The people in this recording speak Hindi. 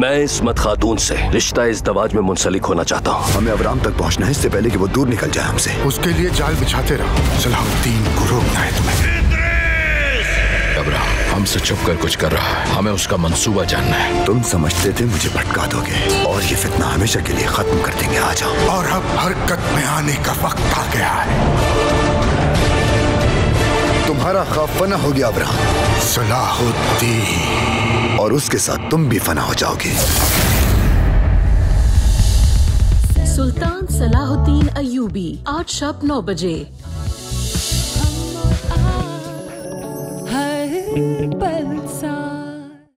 मैं इसमत खातून से रिश्ता इस दवाज में मुंसलिक होना चाहता हूँ। हमें अवराम तक पहुँचना है, इससे पहले कि वो दूर निकल जाए हमसे। उसके लिए जाल बिछाते रहो। सलाहुद्दीन गुरु बनाए तुम्हें। अवराम हमसे छुप कर कुछ कर रहा है, हमें उसका मंसूबा जानना है। तुम समझते थे मुझे भटका दोगे और ये फितना हमेशा के लिए खत्म कर देंगे। आ जाओ। और अब हरकत में आने का वक्त आ गया है। तुम्हारा खौफ फना हो गया अब्राहम। सलाहुद्दीन और उसके साथ तुम भी फना हो जाओगे। सुल्तान सलाहुद्दीन अय्यूबी आज शाम 9 बजे।